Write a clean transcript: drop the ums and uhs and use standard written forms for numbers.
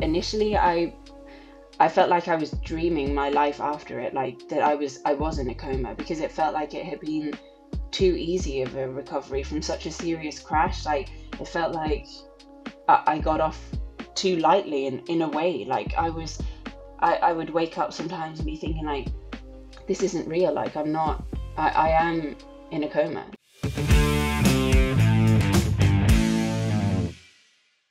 initially I felt like I was dreaming my life after it, like that I was in a coma, because it felt like it had been too easy of a recovery from such a serious crash. Like it felt like I got off too lightly in a way. Like I would wake up sometimes and be thinking like, this isn't real, like I am in a coma.